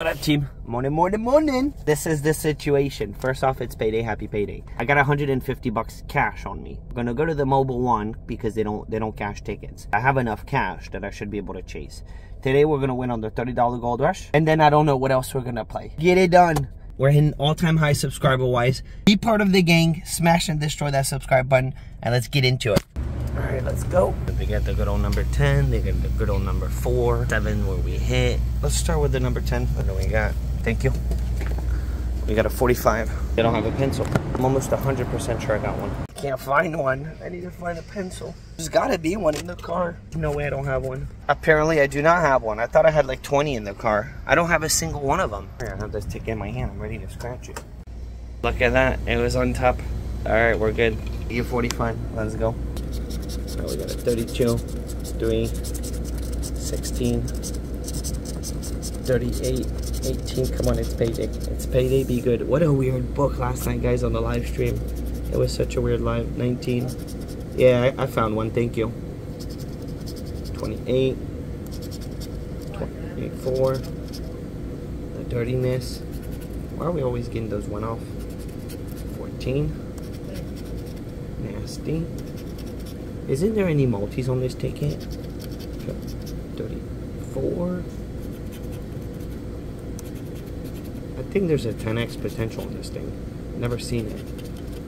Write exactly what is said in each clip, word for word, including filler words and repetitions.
What up, team? Morning, morning, morning. This is the situation. First off, it's payday. Happy payday. I got one hundred fifty bucks cash on me. I'm gonna go to the Mobile One because they don't they don't cash tickets. I have enough cash that I should be able to chase. Today we're gonna win on the thirty dollar gold rush, and then I don't know what else we're gonna play. Get it done. We're hitting all-time high subscriber-wise. Be part of the gang. Smash and destroy that subscribe button, and let's get into it. All right, let's go. They got the good old number ten. They got the good old number four, seven where we hit. Let's start with the number ten. What do we got? Thank you. We got a forty-five. They don't have a pencil. I'm almost one hundred percent sure I got one. Can't find one. I need to find a pencil. There's gotta be one in the car. No way I don't have one. Apparently I do not have one. I thought I had like twenty in the car. I don't have a single one of them. Here, I have this ticket in my hand. I'm ready to scratch it. Look at that. It was on top. All right, we're good. You're forty-five. Let's go. So we got a thirty-two, three, sixteen, thirty-eight, eighteen. Come on, it's payday. It's payday, be good. What a weird book last night, guys, on the live stream. It was such a weird live. nineteen. Yeah, I, I found one. Thank you. twenty-eight, twenty-four. The dirtiness. Why are we always getting those one off? fourteen. Nasty. Isn't there any multis on this ticket? thirty-four. I think there's a ten X potential on this thing. Never seen it.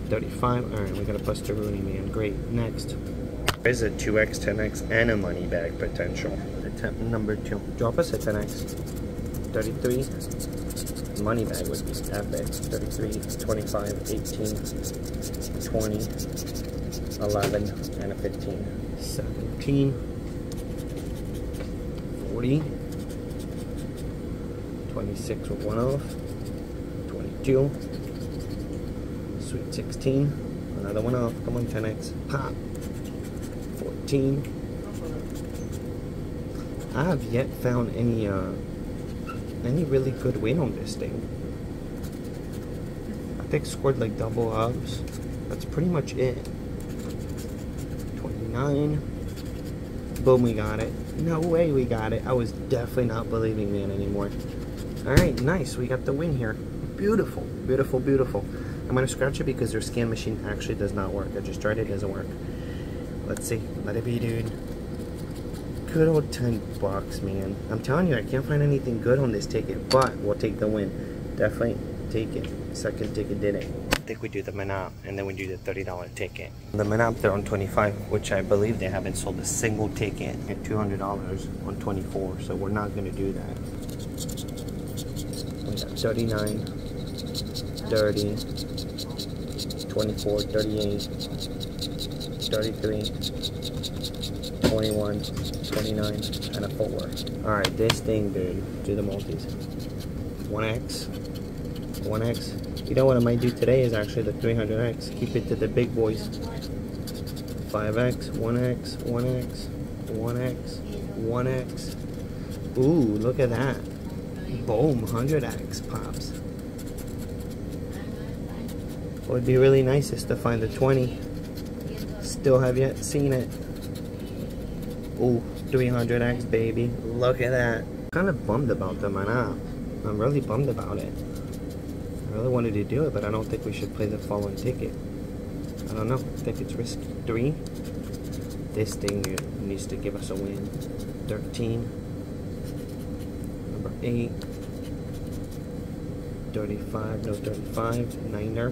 thirty-five. Alright, we got a Buster Rooney, man. Great. Next. There's a two X, ten X, and a money bag potential. Attempt number two. Drop us a ten X. thirty-three. Money bag would be epic. thirty-three, twenty-five, eighteen, twenty. eleven, and a fifteen. seventeen. forty. twenty-six with one off. twenty-two. Sweet sixteen. Another one off. Come on, ten X. Pop. fourteen. I have yet found any, uh, any really good win on this thing. I think scored like double ups. That's pretty much it. Nine. Boom, we got it. No way we got it. I was definitely not believing man anymore. Alright, nice. We got the win here. Beautiful. Beautiful, beautiful. I'm going to scratch it because their scan machine actually does not work. I just tried it. It doesn't work. Let's see. Let it be, dude. Good old ten bucks, man. I'm telling you, I can't find anything good on this ticket, but we'll take the win. Definitely take it. Second ticket did it. I think we do the Manop and then we do the thirty dollar ticket. The Manop, they're on twenty-five, which I believe they haven't sold a single ticket at two hundred dollars on twenty-four, so we're not going to do that. We got thirty-nine, thirty, twenty-four, thirty-eight, thirty-three, twenty-one, twenty-nine, and a four. Alright, this thing, dude, do the multis. one X. one X. You know what I might do today is actually the three hundred X. Keep it to the big boys. five X, one X, one X, one X, one X. Ooh, look at that. Boom, one hundred X pops. What would be really nice is to find the twenty. Still have yet seen it. Ooh, three hundred X, baby. Look at that. Kind of bummed about the Manop. I'm really bummed about it. I really wanted to do it, but I don't think we should play the following ticket. I don't know. I think it's risk three. This thing needs to give us a win. thirteen. Number eight. thirty-five. No thirty-five. Niner.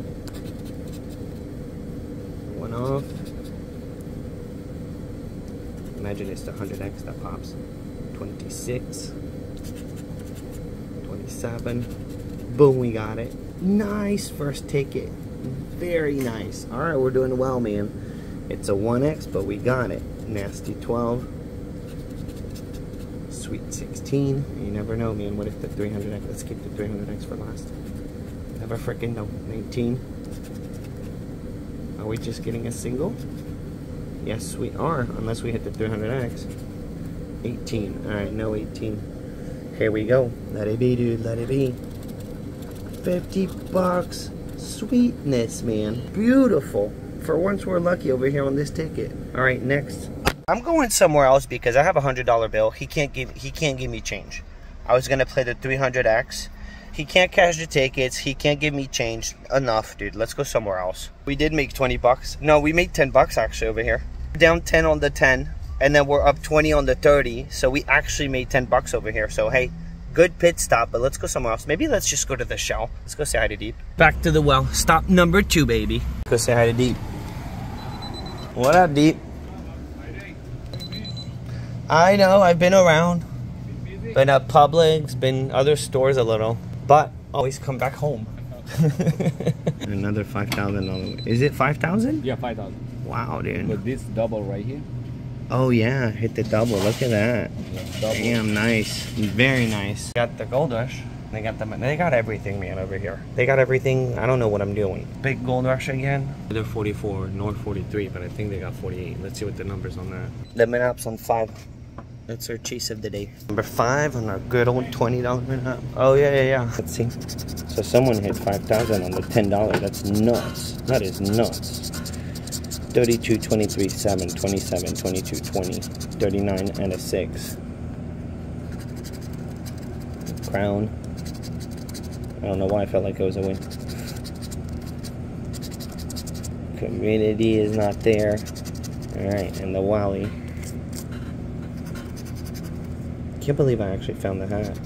One off. Imagine it's the one hundred X that pops. twenty-six. twenty-seven. Boom, we got it. Nice first ticket. Very nice. Alright, we're doing well, man. It's a one X, but we got it. Nasty twelve. Sweet sixteen. You never know, man. What if the three hundred X? Let's keep the three hundred X for last. Never freaking know. nineteen. Are we just getting a single? Yes, we are. Unless we hit the three hundred X. eighteen. Alright, no eighteen. Here we go. Let it be, dude. Let it be. fifty bucks. Sweetness, man. Beautiful. For once, we're lucky over here on this ticket. All right, next. I'm going somewhere else because I have a one hundred dollar bill. He can't give he can't give me change. I was going to play the three hundred X. He can't cash the tickets. He can't give me change. Enough, dude. Let's go somewhere else. We did make twenty bucks. No, we made ten bucks actually over here. We're down ten on the ten, and then we're up twenty on the thirty. So we actually made ten bucks over here. So hey, good pit stop, but let's go somewhere else. Maybe let's just go to the Shell. Let's go say hi to Deep. Back to the well. Stop number two, baby. Go say hi to Deep. What up, Deep? I know, I've been around. Been at Publix, been other stores a little, but always come back home. Another five thousand dollars. Is it five thousand? Yeah, five thousand. Wow, dude. But this double right here. Oh yeah, hit the double. Look at that. Yeah, damn, nice. Very nice. Got the Gold Rush. They got the they got everything, man, over here. They got everything. I don't know what I'm doing. Big Gold Rush again. They're forty-four, North forty-three, but I think they got forty-eight. Let's see what the numbers on that. The Minap's on five. That's our chase of the day. Number five on our good old twenty dollar Minap. Oh yeah, yeah, yeah. Let's see. So someone hit five thousand on the ten dollar. That's nuts. That is nuts. thirty-two, twenty-three, seven, twenty-seven, twenty-two, twenty, thirty-nine, and a six. Crown. I don't know why I felt like it was a win. Community is not there. Alright, and the Wally. Can't believe I actually found the hat.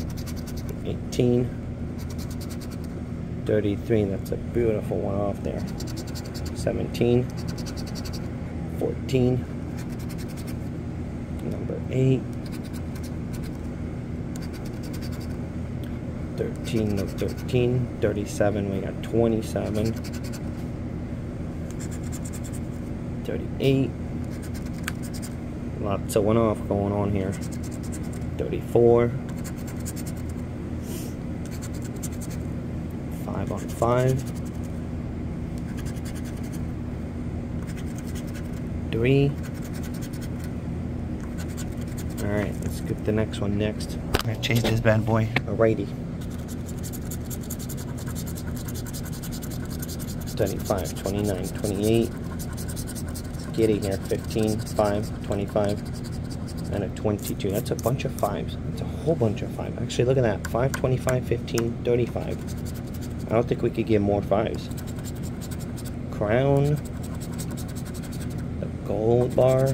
eighteen. thirty-three, that's a beautiful one off there. seventeen, fourteen, number eight, thirteen, no thirteen, thirty-seven, we got twenty-seven, thirty-eight, lots of one off going on here, thirty-four, five on five, three. All right, let's get the next one next. I'm gonna chase this bad boy. Alrighty. thirty-five, twenty-nine, twenty-eight. Let's get in here. fifteen, five, twenty-five, and a twenty-two. That's a bunch of fives. That's a whole bunch of five. Actually, look at that. five, twenty-five, fifteen, thirty-five. I don't think we could get more fives. Crown. Gold bar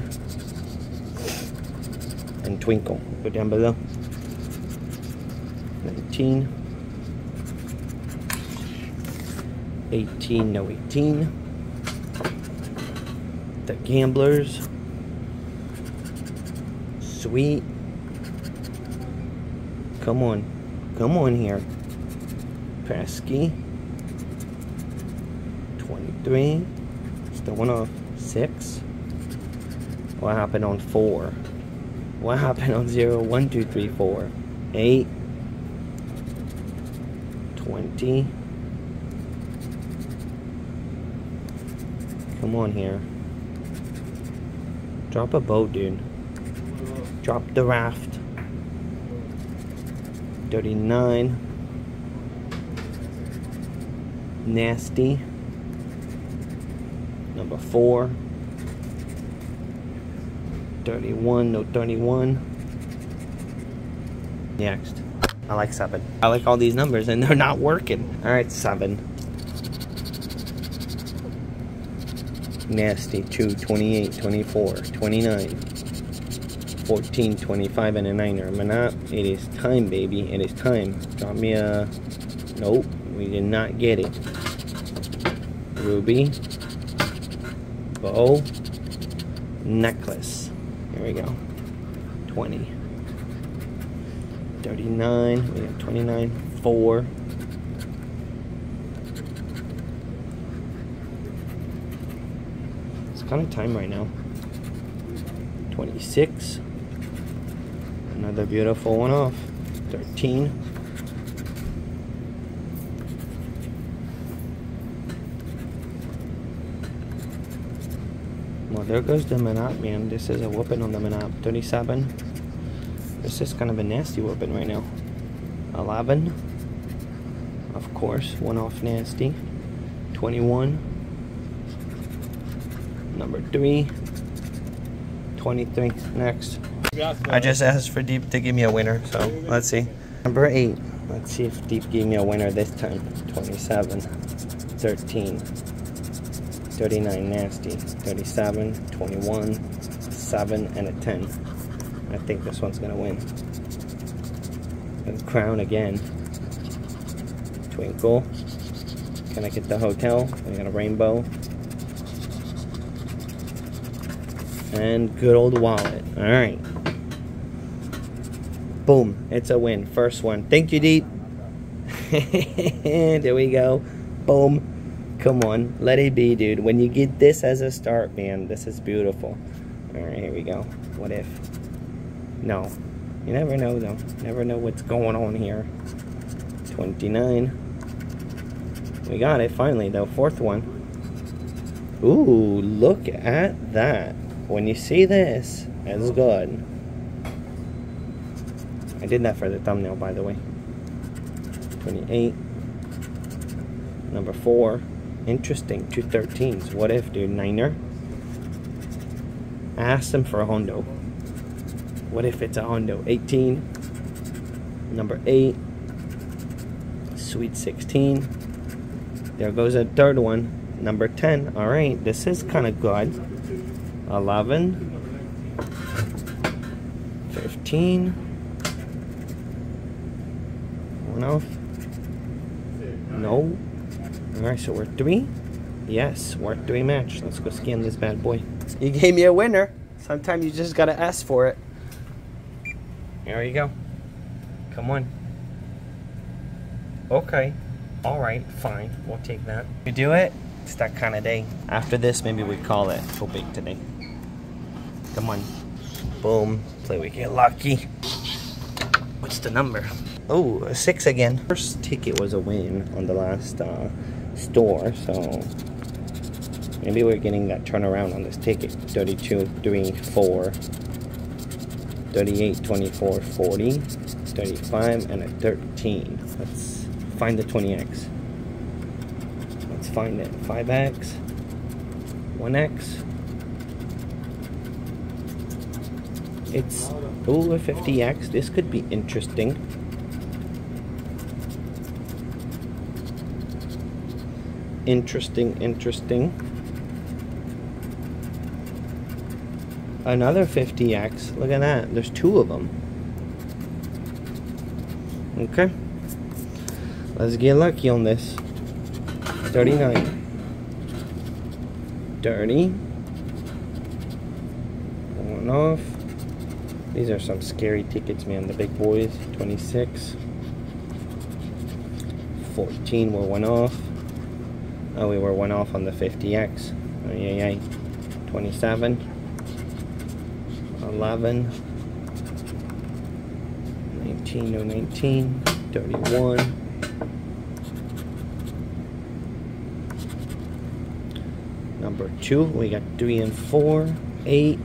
and twinkle. Go down below. nineteen. eighteen, no eighteen. The Gamblers. Sweet. Come on. Come on here. Pesky. twenty-three. Still one off. six. What happened on four? What happened on zero? one, two, three, four, eight, twenty. Come on here. Drop a boat, dude. Drop the raft. thirty-nine. Nasty. Number four. thirty-one, no thirty-one. Next. I like seven. I like all these numbers and they're not working. Alright, seven. Nasty. two, twenty-eight, twenty-four, twenty-nine, fourteen, twenty-five, and a niner. Minap, it is time, baby. It is time. Drop me a... Nope. We did not get it. Ruby. Bow. Necklace. Here we go. twenty. thirty-nine. We have twenty-nine. four. It's kind of time right now. twenty-six. Another beautiful one off. thirteen. Well, there goes the Minap, man. This is a whooping on the Minap. thirty-seven. This is kind of a nasty whooping right now. eleven. Of course, one off nasty. twenty-one. Number three. twenty-three. Next. I just asked for Deep to give me a winner, so let's see. Number eight. Let's see if Deep gave me a winner this time. twenty-seven. thirteen. thirty-nine nasty. thirty-seven. twenty-one. seven, and a ten. I think this one's gonna win. And crown again. Twinkle. Can I get the hotel? I got a rainbow. And good old wallet. Alright. Boom. It's a win. First one. Thank you, Deep. There we go. Boom. Come on. Let it be, dude. When you get this as a start, man, this is beautiful. Alright, here we go. What if? No. You never know, though. Never know what's going on here. twenty-nine. We got it, finally, though. Fourth one. Ooh, look at that. When you see this, it's good. I did that for the thumbnail, by the way. twenty-eight. Number four. Interesting. Two thirteens. What if, dude? Niner. Ask them for a Hondo. What if it's a Hondo? eighteen. Number eight. Sweet sixteen. There goes a third one. Number ten. Alright, this is kind of good. eleven. fifteen. One off. No. Alright, so we're three. Yes, we're three match. Let's go scan this bad boy. You gave me a winner. Sometimes you just gotta ask for it. There you go. Come on. Okay. Alright, fine. We'll take that. You do it? It's that kind of day. After this, maybe we call it. Go big today. Come on. Boom. Play we get lucky. What's the number? Oh, a six again. First ticket was a win on the last uh, store, so... maybe we're getting that turnaround on this ticket. thirty-two, three, four, thirty-eight, twenty-four, forty, thirty-five, and a thirteen. Let's find the twenty X. Let's find it. five X, one X. It's, ooh, a fifty X. This could be interesting. Interesting, interesting. Another fifty X. Look at that. There's two of them. Okay. Let's get lucky on this. thirty-nine. thirty. One off. These are some scary tickets, man. The big boys. twenty-six. fourteen. We're one off. Oh, we were one off on the fifty X. Oh, yeah, yeah. twenty-seven. eleven, nineteen, no nineteen, thirty-one, number two, we got three and four, eight,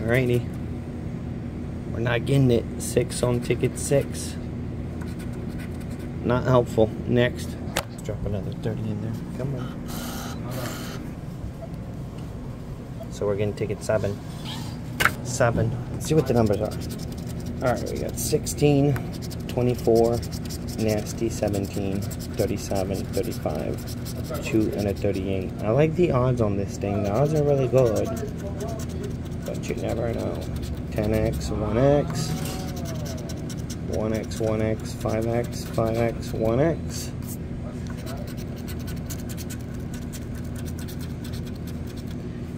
alrighty, we're not getting it, six on ticket six, not helpful, next. Drop another thirty in there. Come on. So we're getting ticket seven. seven. Let's see what the numbers are. Alright, we got sixteen, twenty-four, nasty, seventeen, thirty-seven, thirty-five, two, and a thirty-eight. I like the odds on this thing. The odds are really good. But you never know. ten X, one X, one X, one X, five X, five X, one X.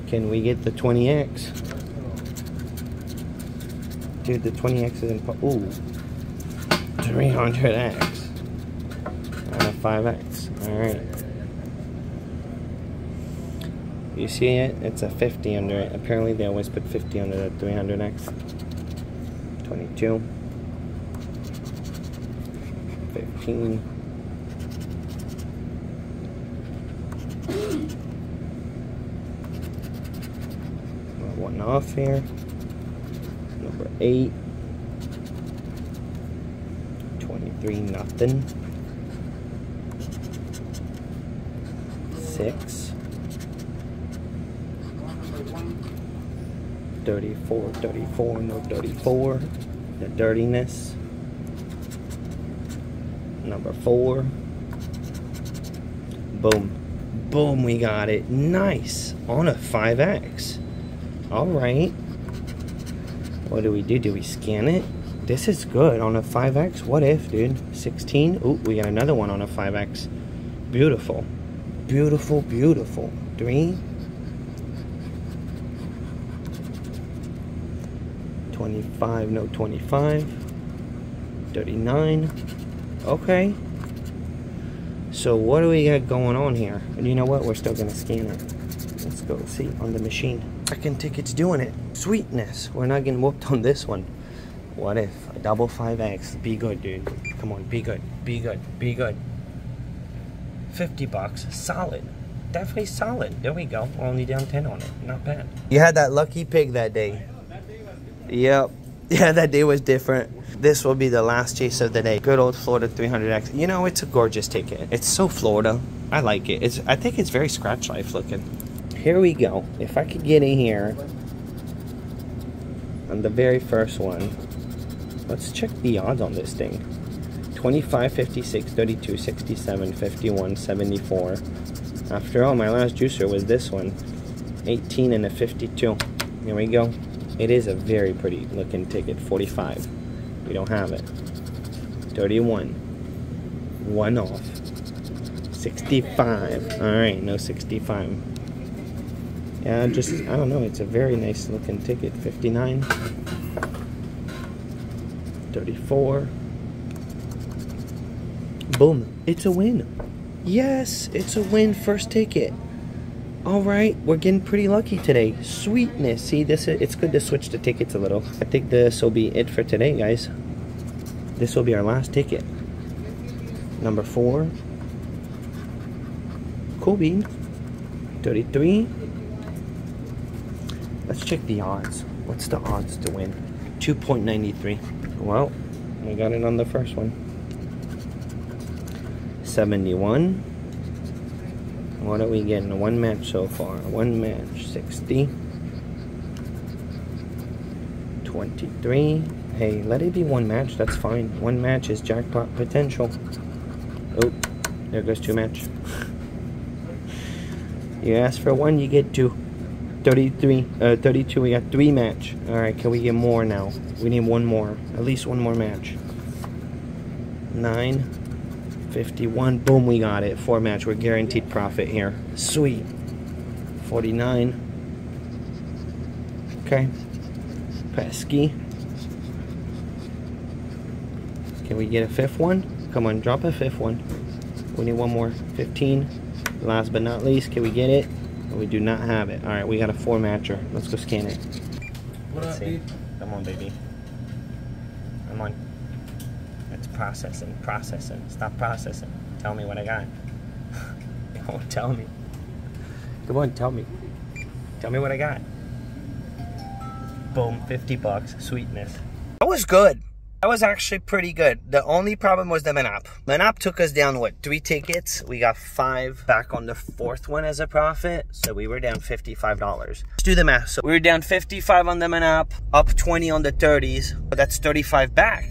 Can we get the twenty X? Dude, the twenty X is in... ooh. three hundred X. And a five X. Alright. You see it? It's a fifty under it. Apparently they always put fifty under the three hundred X. twenty-two. fifteen. One off here. Number eight. twenty-three, nothing. six. thirty-four, thirty-four, no thirty-four, the dirtiness. Number four. Boom. Boom, we got it. Nice. On a five X. Alright. What do we do? Do we scan it? This is good on a five X. What if, dude? sixteen. Ooh, we got another one on a five X. Beautiful. Beautiful, beautiful. Three. twenty-five, no twenty-five. thirty-nine. Okay. So what do we got going on here? And you know what? We're still going to scan it. Let's go see on the machine. Freaking ticket's doing it. Sweetness. We're not getting whooped on this one. What if? A double five X. Be good, dude. Come on. Be good. Be good. Be good. fifty bucks. Solid. Definitely solid. There we go. We're only down ten on it. Not bad. You had that lucky pig that day. That day was different. Yep. Yeah, that day was different. This will be the last chase of the day. Good old Florida three hundred X. You know, it's a gorgeous ticket. It's so Florida. I like it. It's. I think it's very Scratch Life looking. Here we go. If I could get in here on the very first one. Let's check the odds on this thing. twenty-five, fifty-six, thirty-two, sixty-seven, fifty-one, seventy-four. After all, my last juicer was this one. eighteen and a fifty-two. Here we go. It is a very pretty looking ticket. forty-five. We don't have it. thirty-one. One off. sixty-five. Alright, no sixty-five. Yeah, just, I don't know. It's a very nice looking ticket. fifty-nine. thirty-four. Boom. It's a win. Yes, it's a win. First ticket. Alright, we're getting pretty lucky today. Sweetness. See, this is, it's good to switch the tickets a little. I think this will be it for today, guys. This will be our last ticket. Number four. Cool bean. thirty-three. Let's check the odds. What's the odds to win? two point nine three. Well, we got it on the first one. seventy-one. What are we getting? One match so far. One match. sixty. twenty-three. Hey, let it be one match. That's fine. One match is jackpot potential. Oh, there goes two match. You ask for one, you get two. thirty-three, uh, thirty-two, we got three match. Alright, can we get more now? We need one more. At least one more match. nine. fifty-one. Boom, we got it. Four match. We're guaranteed profit here. Sweet. forty-nine. Okay. Pesky. Can we get a fifth one? Come on, drop a fifth one. We need one more. fifteen. Last but not least, can we get it? We do not have it. Alright, we got a four matcher. Let's go scan it. What Let's up, see. Dude? Come on, baby. Come on. It's processing, processing. Stop processing. Tell me what I got. Oh, tell me. Come on, tell me. Tell me what I got. Boom, fifty bucks. Sweetness. That was good. That was actually pretty good. The only problem was the Manop. Manop took us down, what, three tickets? We got five back on the fourth one as a profit. So we were down fifty-five dollars. Let's do the math. So we were down fifty-five on the Manop, up twenty on the thirties. But that's thirty-five back.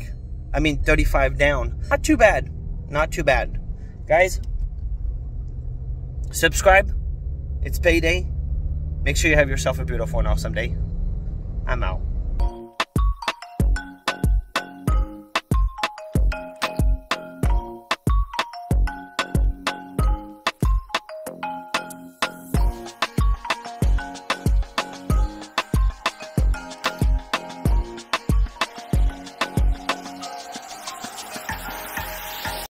I mean, thirty-five down. Not too bad. Not too bad. Guys, subscribe. It's payday. Make sure you have yourself a beautiful and awesome day. I'm out.